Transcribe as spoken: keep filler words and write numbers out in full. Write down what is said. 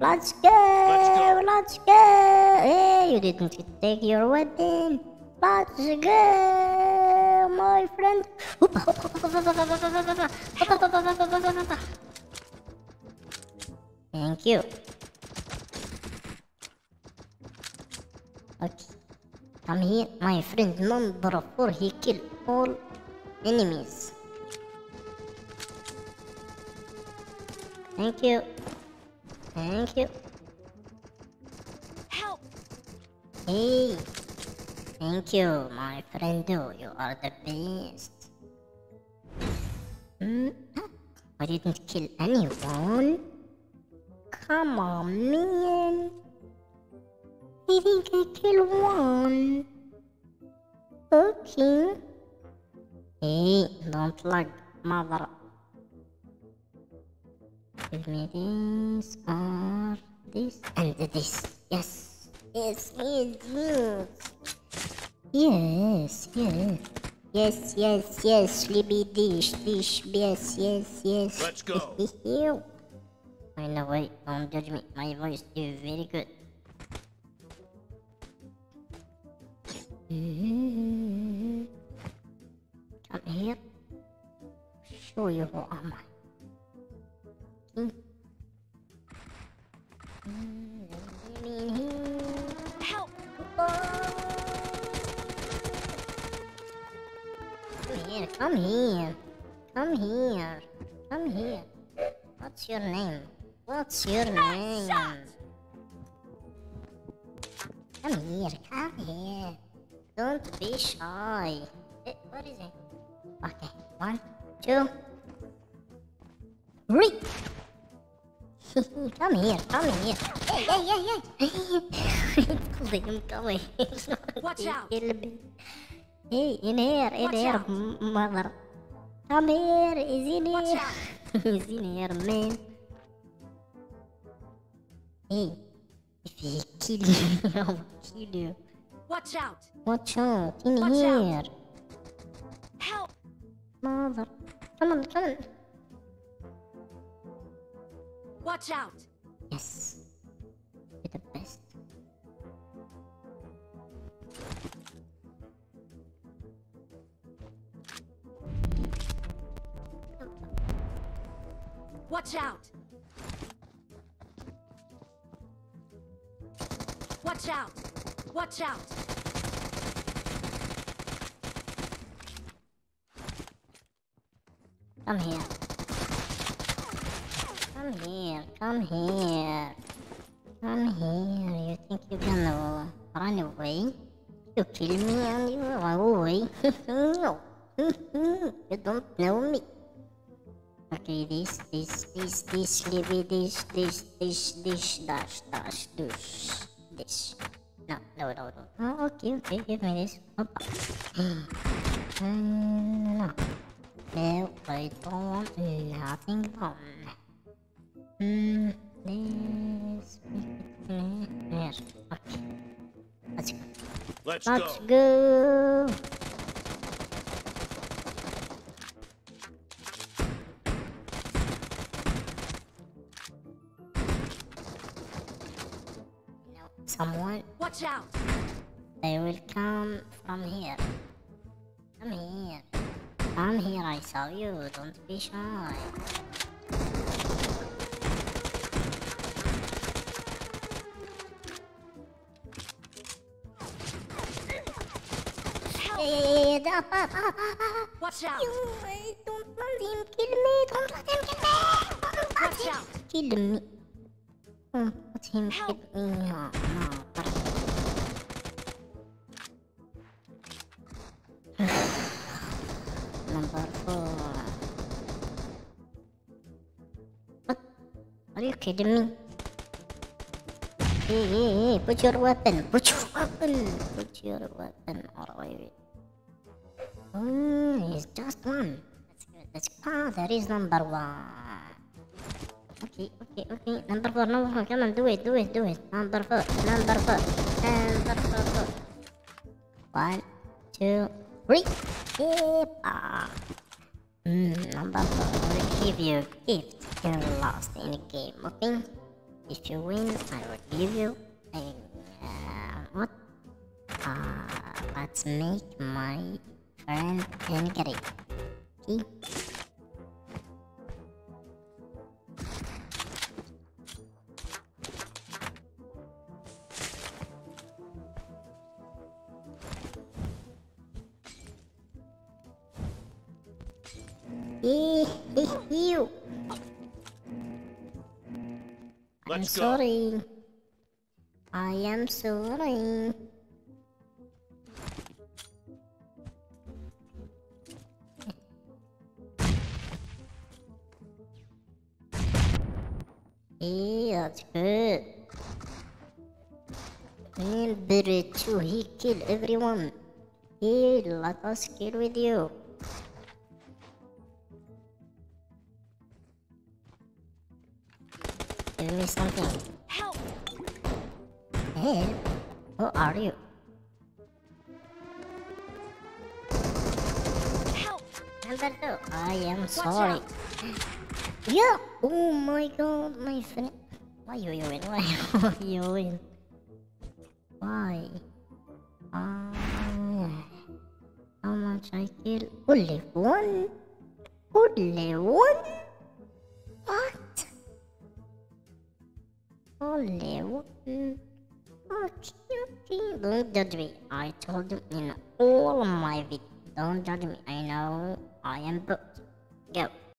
Let's go, let's go, let's go. Hey, you didn't take your wedding. Let's go, my friend. Thank you. Okay, come here, my friend. Number four, he killed all enemies. Thank you. Thank you. Help! Hey! Thank you, my friend. You are the best. Hmm? I didn't kill anyone. Come on, man. I think I killed one. Okay. Hey, don't lag, mother. Give me this, or this, and this. Yes, yes, yes, yes, yes, yes, yes, yes, sleepy dish, dish, yes, yes, yes. Let's go. I know, wait, don't judge me. My voice is very good. Come here. Show you who am I. Help! Come here, come here, come here, come here. What's your name? What's your name? Come here, come here. Don't be shy. What is it? Okay, one, two, three. Come here, come here. Hey, hey, hey, hey. Wait, I'm coming. Watch out. Hey, in here, in here, mother. Come here, he's in here. He's in here, man. Hey, if he kill me, I'll kill you. Watch out. Watch out, in Watch here. Out. Help. Mother. Come on, come on. Watch out! Yes, you're the best. Watch out! Watch out! Watch out! Come here. Come here, come here, come here. You think you can uh, run away? You kill me and you run away. No, you don't know me. Okay, this, this, this, this, leave this, this, this, this, dash, dash, this, this. No, no, no, no. Oh, okay, okay, give me this. um, no, no, I don't want nothing from. Hmm, this... Here, okay. Let's go. Let's, Let's go. go! No, someone... Watch out! They will come from here. Come here. Come here, I saw you. Don't be shy. Watch out! You, I don't let him kill me! Don't let him kill me! Don't let Watch him out. kill me! Don't let him Help. kill me! Oh, no. Number four. What? Are you kidding me? Hey, hey, hey! Put your weapon! Put your weapon! Put your weapon! Or I will. Oh, it's just one. That's good. That's good. Ah, there is number one. Okay, okay, okay. Number four, number four. Come on, do it, do it, do it. Number four, number four, number four, four. One, two, three. Ah. Mm, number four. We'll give you a gift. You lost in the game, okay? If you win, I will give you a uh, mod. Uh, let's make my friend angry. Okay. You. I'm Let's sorry. Go. I am sorry. Hey, that's good. Remember to he kill everyone. Hey, let us kill with you. Give me something. Help! Help? Who are you? Help! Number two, I am Watch sorry. Out. Yeah! Oh my god, my friend. Why you win? Why you win? Why? Uh, how much I kill? Only one? Only one? What? Only one. Okay, okay. Don't judge me. I told you in all my videos. Don't judge me. I know I am booked. Go.